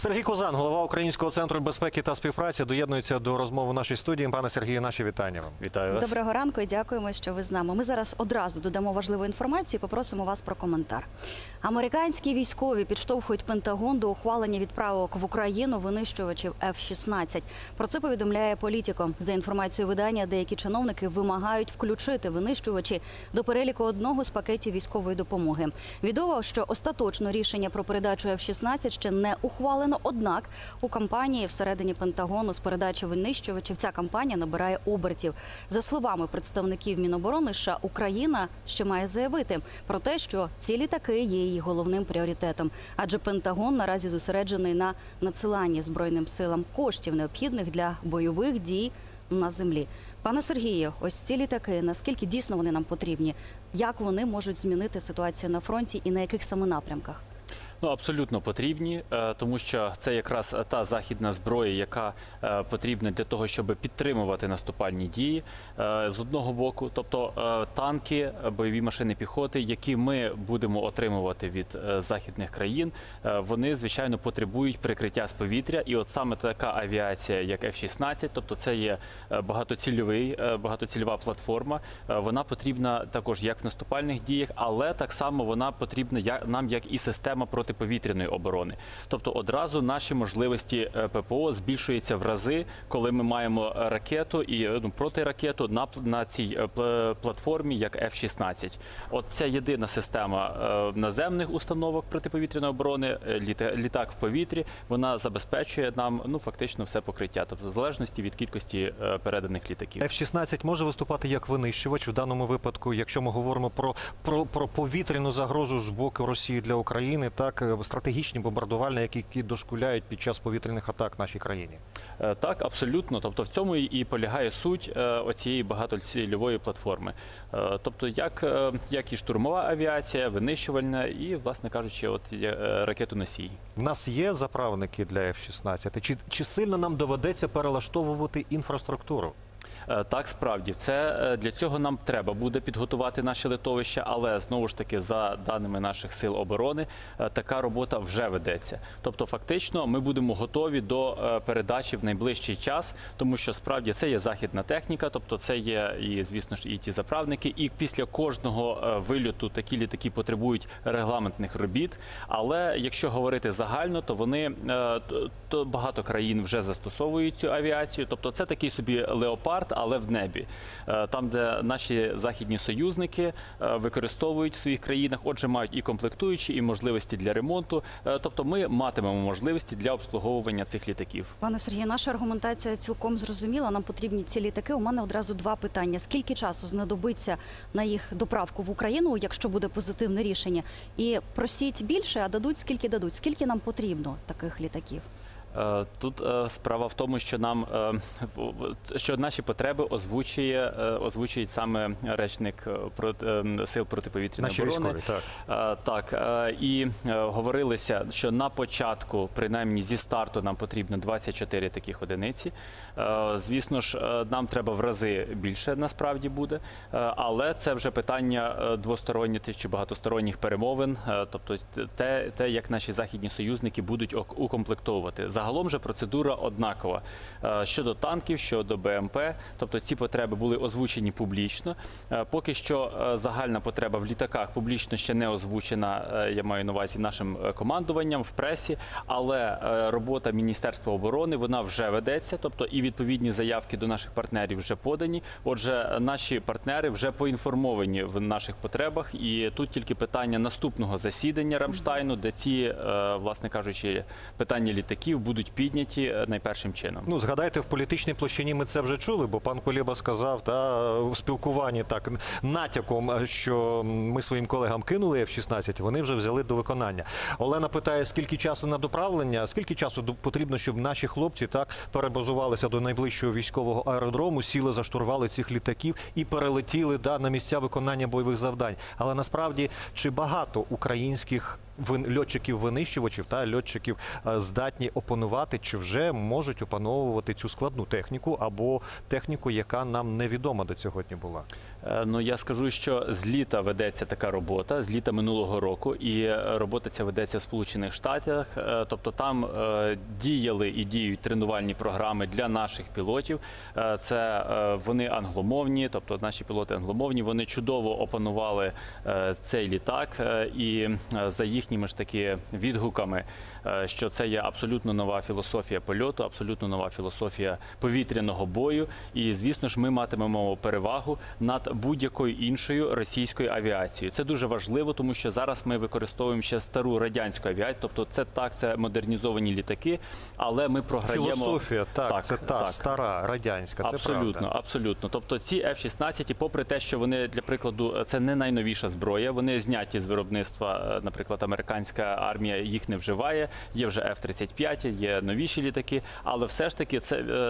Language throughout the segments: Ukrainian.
Сергій Кузан, голова Українського центру безпеки та співпраці, доєднується до розмови в нашій студії. Пане Сергію, наші вітання вам. Вітаю вас. Доброго ранку і дякуємо, що ви з нами. Ми зараз одразу додамо важливу інформацію і попросимо вас про коментар. Американські військові підштовхують Пентагон до ухвалення відправок в Україну винищувачів F-16. Про це повідомляє Politico. За інформацією видання, деякі чиновники вимагають включити винищувачі до переліку одного з пакетів військової допомоги. Відомо, що остаточно рішення про передачу F-16 ще не ухвалено, однак у кампанії всередині Пентагону з передачі винищувачів ця кампанія набирає обертів. За словами представників Міноборони США, Україна ще має заявити про те, що ці літаки є її головним пріоритетом, адже Пентагон наразі зосереджений на надсиланні Збройним силам коштів, необхідних для бойових дій на землі. Пане Сергію, ось ці літаки, наскільки дійсно вони нам потрібні? Як вони можуть змінити ситуацію на фронті і на яких саме напрямках? Ну, абсолютно потрібні, тому що це якраз та західна зброя, яка потрібна для того, щоб підтримувати наступальні дії з одного боку. Тобто танки, бойові машини піхоти, які ми будемо отримувати від західних країн, вони, звичайно, потребують прикриття з повітря. І от саме така авіація, як F-16, тобто це є багатоцільова платформа, вона потрібна також як в наступальних діях, але так само вона потрібна нам, як і система протиповітряної оборони. Тобто одразу наші можливості ППО збільшуються в рази, коли ми маємо ракету і протиракету на цій платформі, як F-16. От це єдина система наземних установок протиповітряної оборони, літак в повітрі, вона забезпечує нам фактично все покриття, тобто в залежності від кількості переданих літаків. F-16 може виступати як винищувач в даному випадку, якщо ми говоримо про повітряну загрозу з боку Росії для України, так? Стратегічні бомбардувальні, які дошкуляють під час повітряних атак нашій країні. Так, абсолютно. Тобто в цьому і полягає суть оцієї багатоцільової платформи. Тобто як і штурмова авіація, винищувальна і, власне кажучи, ракетоносій. В нас є заправники для F-16? Чи сильно нам доведеться перелаштовувати інфраструктуру? Так, справді, для цього нам треба буде підготувати наші литовища, але, знову ж таки, за даними наших сил оборони, така робота вже ведеться. Тобто, фактично, ми будемо готові до передачі в найближчий час, тому що, справді, це є західна техніка, тобто це є, звісно ж, і ті заправники, і після кожного вильоту такі літаки потребують регламентних робіт, але, якщо говорити загально, то багато країн вже застосовують цю авіацію, тобто це такий собі Леопард, але в небі. Там, де наші західні союзники використовують в своїх країнах, отже, мають і комплектуючі, і можливості для ремонту. Тобто ми матимемо можливості для обслуговування цих літаків. Пане Сергію, наша аргументація цілком зрозуміла. Нам потрібні ці літаки. У мене одразу два питання. Скільки часу знадобиться на їх доправку в Україну, якщо буде позитивне рішення? І просіть більше, а дадуть скільки дадуть. Скільки нам потрібно таких літаків? Тут справа в тому, що наші потреби озвучує саме речник сил протиповітряної оборони. Так, і говорилося, що на початку, принаймні зі старту, нам потрібно 24 таких одиниці. Звісно ж, нам треба в рази більше, насправді, буде. Але це вже питання двосторонніх чи багатосторонніх перемовин, тобто те, як наші західні союзники будуть укомплектовувати. Загалом же процедура однакова щодо танків, щодо БМП, тобто ці потреби були озвучені публічно. Поки що загальна потреба в літаках публічно ще не озвучена, я маю на увазі, нашим командуванням в пресі, але робота Міністерства оборони, вона вже ведеться, тобто і відповідні заявки до наших партнерів вже подані. Отже, наші партнери вже поінформовані в наших потребах, і тут тільки питання наступного засідання Рамштайну, де ці, власне кажучи, питання літаків будуть підняті найпершим чином. Ну, згадайте, в політичній площині ми це вже чули, бо пан Кулеба сказав, в спілкуванні так натяком, що ми своїм колегам кинули F-16, вони вже взяли до виконання. Олена питає, скільки часу на доправлення, скільки часу потрібно, щоб наші хлопці так перебазувалися до найближчого військового аеродрому, сіли за штурвали цих літаків і перелетіли на місця виконання бойових завдань. Але насправді, чи багато українських льотчиків-винищувачів та льотчиків здатні опанувати, чи вже можуть опановувати цю складну техніку або техніку, яка нам невідома до сьогодні була? Ну, я скажу, що з літа ведеться така робота, з літа минулого року, і робота ця ведеться в Сполучених Штатах, тобто там діяли і діють тренувальні програми для наших пілотів. Це вони англомовні, тобто наші пілоти англомовні, вони чудово опанували цей літак, і за їхніми ж таки відгуками, що це є абсолютно нова філософія польоту, абсолютно нова філософія повітряного бою, і, звісно ж, ми матимемо перевагу над будь-якою іншою російською авіацією. Це дуже важливо, тому що зараз ми використовуємо ще стару радянську авіацію, тобто це так, це модернізовані літаки, але ми програємо... Філософія, так, це та стара, радянська, це правда. Абсолютно, абсолютно. Тобто ці F-16, попри те, що вони, для прикладу, це не найновіша зброя, вони зняті з виробництва, наприклад, американська армія їх не вживає, є вже F-35, є новіші літаки, але все ж таки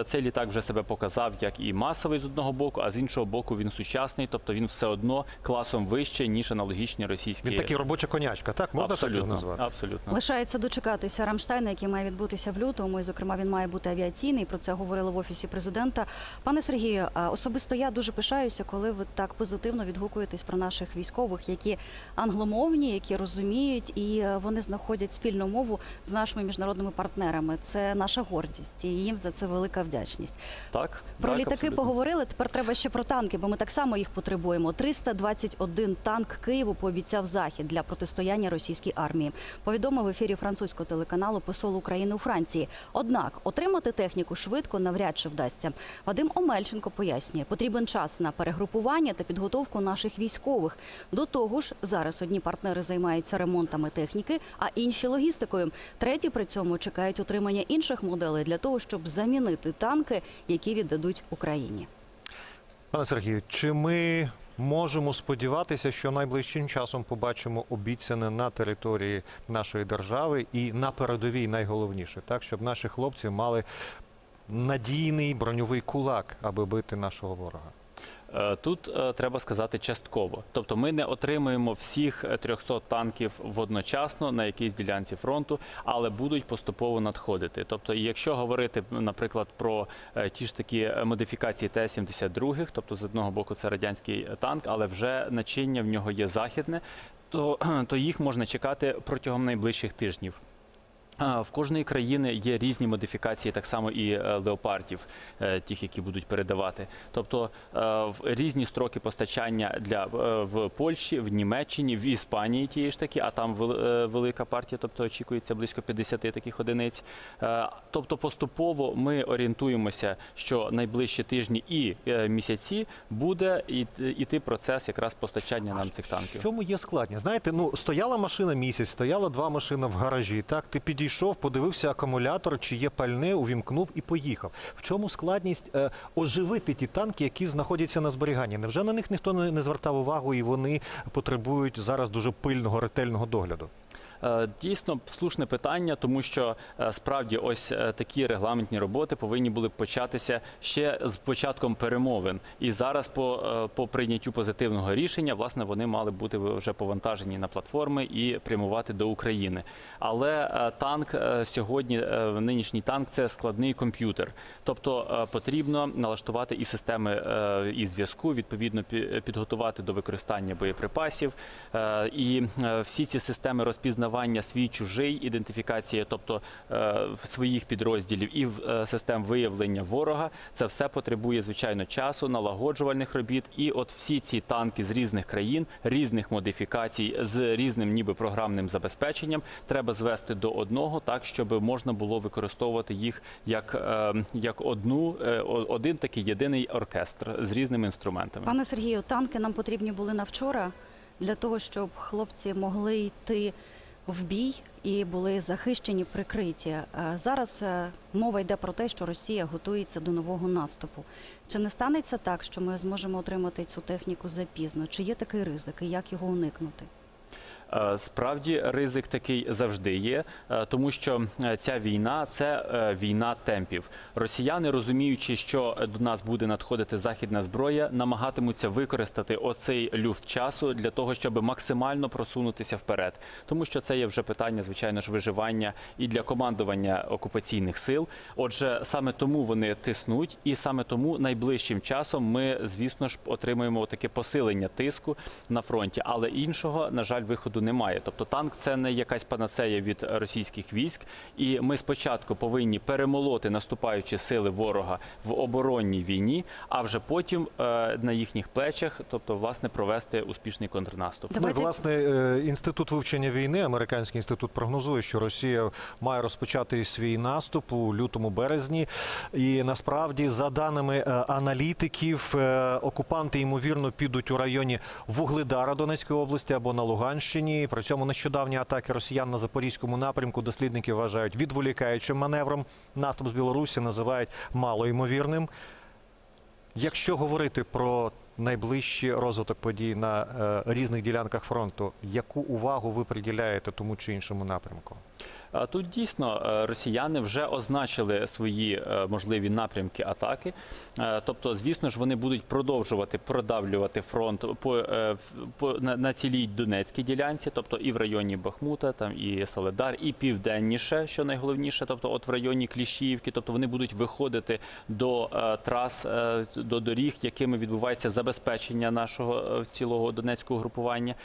цей літак вже себе показав як і масовий з одного боку, а з іншого боку він сучасний, тобто він все одно класом вищий, ніж аналогічні російські. Він такий робоча конячка, так? Можна так його назвати? Абсолютно. Лишається дочекатися Рамштайна, який має відбутися в лютому, і, зокрема, він має бути авіаційний, про це говорили в Офісі Президента. Пане Сергію, особисто я дуже пишаюся, коли ви так позитивно відгукуєтесь про наших військових, які англомовні, які розуміють, і вони знаходять спільну мову з нашими міжнародними партнерами. Це наша гордість, і їм за це велика вдячність. Так, про літаки поговорили, тепер треба ще про танки, бо ми так само їх потребуємо. 321 танк Києву пообіцяв Захід для протистояння російській армії. Повідомив в ефірі французького телеканалу посол України у Франції. Однак отримати техніку швидко навряд чи вдасться. Вадим Омельченко пояснює, потрібен час на перегрупування та підготовку наших військових. До того ж, зараз одні партнери займаються ремонтами техніки, а інші логістикою. Треті при цьому чекають отримання інших моделей для того, щоб замінити танки, які віддадуть Україні. Пане Сергію, чи ми можемо сподіватися, що найближчим часом побачимо обіцяне на території нашої держави і на передовій найголовніше, так, щоб наші хлопці мали надійний броньовий кулак, аби бити нашого ворога? Тут треба сказати частково. Тобто ми не отримуємо всіх 300 танків водночасно на якійсь ділянці фронту, але будуть поступово надходити. Тобто якщо говорити, наприклад, про ті ж такі модифікації Т-72, тобто з одного боку це радянський танк, але вже начиння в нього є західне, то їх можна чекати протягом найближчих тижнів. В кожної країни є різні модифікації, так само і леопардів, тих, які будуть передавати. Тобто в різні строки постачання в Польщі, в Німеччині, в Іспанії тієї ж таки, а там велика партія, тобто очікується близько 50 таких одиниць. Тобто поступово ми орієнтуємося, що найближчі тижні і місяці буде йти процес якраз постачання нам цих танків. В чому є складність? Знаєте, ну, стояла машина місяць, стояла два машини в гаражі, так? Ти підійшов, подивився акумулятор, чи є пальне, увімкнув і поїхав. В чому складність оживити ті танки, які знаходяться на зберіганні? Невже на них ніхто не звертав увагу, і вони потребують зараз дуже пильного, ретельного догляду? Дійсно, слушне питання, тому що справді ось такі регламентні роботи повинні були б початися ще з початком перемовин. І зараз по прийняттю позитивного рішення, власне, вони мали бути вже повантажені на платформи і прямувати до України. Але танк сьогодні, нинішній танк, це складний комп'ютер. Тобто потрібно налаштувати і системи, і зв'язку, відповідно підготувати до використання боєприпасів. І всі ці системи розпізнавання свій-чужий, ідентифікація, тобто своїх підрозділів і систем виявлення ворога. Це все потребує, звичайно, часу, налагоджувальних робіт. І от всі ці танки з різних країн, різних модифікацій, з різним ніби програмним забезпеченням треба звести до одного, так, щоб можна було використовувати їх як один такий єдиний оркестр з різними інструментами. Пане Сергію, танки нам потрібні були на вчора для того, щоб хлопці могли йти в бій і були захищені, прикриті. Зараз мова йде про те, що Росія готується до нового наступу. Чи не станеться так, що ми зможемо отримати цю техніку запізно? Чи є такий ризик і як його уникнути? Справді, ризик такий завжди є, тому що ця війна – це війна темпів. Росіяни, розуміючи, що до нас буде надходити західна зброя, намагатимуться використати оцей люфт часу для того, щоб максимально просунутися вперед. Тому що це є вже питання, звичайно ж, виживання і для командування окупаційних сил. Отже, саме тому вони тиснуть, і саме тому найближчим часом ми, звісно ж, отримуємо таке посилення тиску на фронті. Але іншого, на жаль, виходу немає. Тобто танк – це не якась панацея від російських військ. І ми спочатку повинні перемолоти наступаючі сили ворога в оборонній війні, а вже потім на їхніх плечах, тобто, власне, провести успішний контрнаступ. Ну, власне, Інститут вивчення війни, американський інститут, прогнозує, що Росія має розпочати свій наступ у лютому-березні. І, насправді, за даними аналітиків, окупанти, ймовірно, підуть у районі Вугледара Донецької області або на Луганщині. При цьому нещодавні атаки росіян на запорізькому напрямку дослідники вважають відволікаючим маневром. Наступ з Білорусі називають малоймовірним. Якщо говорити про найближчий розвиток подій на різних ділянках фронту, яку увагу ви приділяєте тому чи іншому напрямку? Тут дійсно росіяни вже означили свої можливі напрямки атаки. Тобто, звісно ж, вони будуть продовжувати продавлювати фронт на цілій Донецькій ділянці, тобто і в районі Бахмута, там і Соледар, і південніше, що найголовніше, тобто от в районі Кліщіївки, тобто вони будуть виходити до трас, до доріг, якими відбувається забезпечення нашого цілого донецького групування.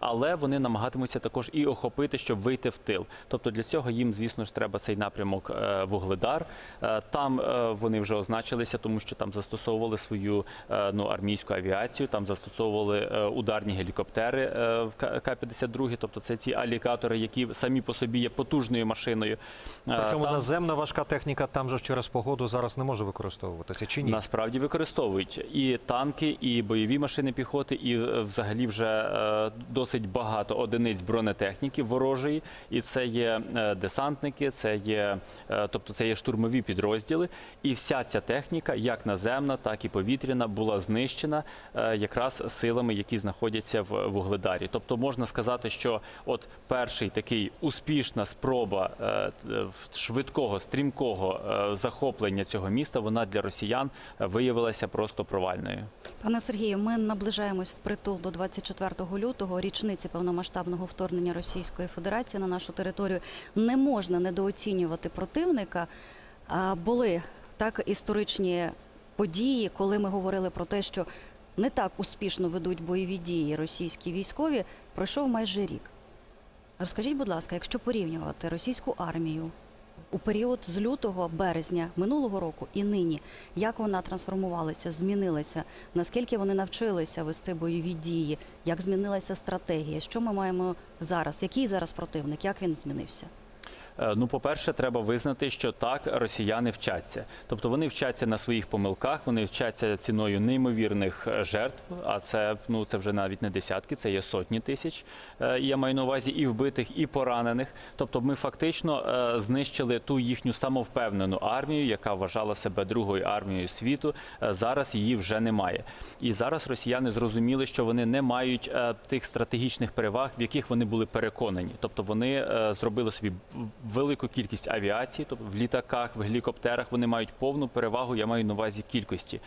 Але вони намагатимуться також і охопити, щоб вийти в тил. Тобто для цього їм, звісно ж, треба цей напрямок Вугледар. Там вони вже означилися, тому що там застосовували свою армійську авіацію, там застосовували ударні гелікоптери К-52, тобто це ці алікатори, які самі по собі є потужною машиною. Причому наземна важка техніка там же через погоду зараз не може використовуватися, чи ні? Насправді використовують. І танки, і бойові машини піхоти, і взагалі вже досить багато одиниць бронетехніки ворожої, і це є десантники, це є штурмові підрозділи. І вся ця техніка, як наземна, так і повітряна, була знищена якраз силами, які знаходяться в Вугледарі. Тобто можна сказати, що от перший такий успішна спроба швидкого, стрімкого захоплення цього міста, вона для росіян виявилася просто провальною. Пане Сергію, ми наближаємось впритул до 24 лютого, річниці повномасштабного вторгнення Російської Федерації на нашу територію. Не можна недооцінювати противника. Були так історичні події, коли ми говорили про те, що не так успішно ведуть бойові дії російські військові. Пройшов майже рік. Розкажіть, будь ласка, якщо порівнювати російську армію у період з лютого-березня минулого року і нині, як вона трансформувалася, змінилася, наскільки вони навчилися вести бойові дії, як змінилася стратегія, що ми маємо зараз, який зараз противник, як він змінився? Ну, по-перше, треба визнати, що так, росіяни вчаться. Тобто вони вчаться на своїх помилках, вони вчаться ціною неймовірних жертв, а це вже навіть не десятки, це є сотні тисяч, я маю на увазі, і вбитих, і поранених. Тобто ми фактично знищили ту їхню самовпевнену армію, яка вважала себе другою армією світу, зараз її вже немає. І зараз росіяни зрозуміли, що вони не мають тих стратегічних переваг, в яких вони були переконані. Тобто вони зробили собі велику кількість авіації, тобто в літаках, в гелікоптерах, вони мають повну перевагу, я маю на увазі кількості.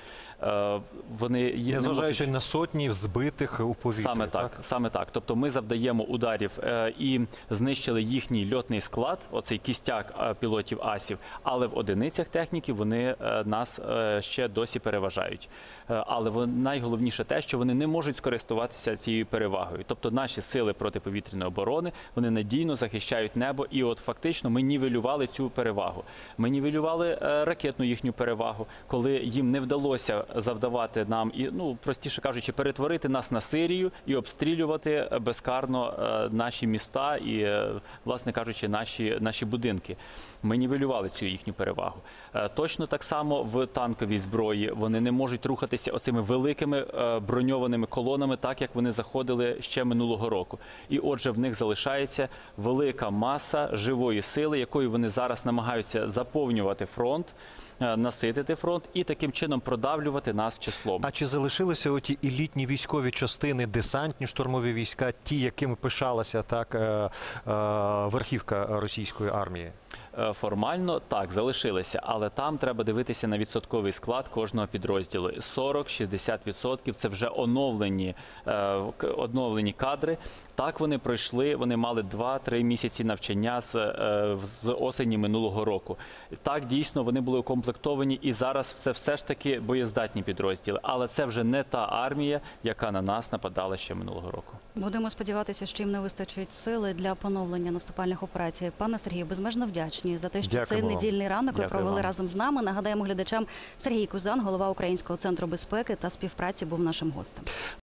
Незважаючи на сотні збитих у повітрі. Саме так. Тобто ми завдаємо ударів і знищили їхній льотний склад, оцей кістяк пілотів асів, але в одиницях техніки вони нас ще досі переважають. Але найголовніше те, що вони не можуть скористуватися цією перевагою. Тобто наші сили протиповітряної оборони, вони надійно захищають небо, і от фактично ми нівелювали цю перевагу. Ми нівелювали ракетну їхню перевагу, коли їм не вдалося завдавати нам, простіше кажучи, перетворити нас на Сирію і обстрілювати безкарно наші міста і, власне кажучи, наші будинки. Ми нівелювали цю їхню перевагу. Точно так само в танковій зброї вони не можуть рухатися оцими великими броньованими колонами, так як вони заходили ще минулого року. І отже, в них залишається велика маса живої живої сили, якою вони зараз намагаються заповнювати фронт, наситити фронт і таким чином продавлювати нас числом. А чи залишилися оті елітні військові частини, десантні штурмові війська, ті, якими пишалася так верхівка російської армії? Формально так, залишилися, але там треба дивитися на відсотковий склад кожного підрозділу. 40–60% – це вже оновлені кадри. Так вони пройшли, вони мали 2–3 місяці навчання з осені минулого року. Так, дійсно, вони були укомплектовані і зараз це все ж таки боєздатні підрозділи. Але це вже не та армія, яка на нас нападала ще минулого року. Будемо сподіватися, що їм не вистачить сили для поновлення наступальних операцій. Пане Сергію, безмежно вдячні за те, що цей недільний ранок ви провели разом з нами. Нагадаємо глядачам, Сергій Кузан, голова Українського центру безпеки та співпраці, був нашим гостем.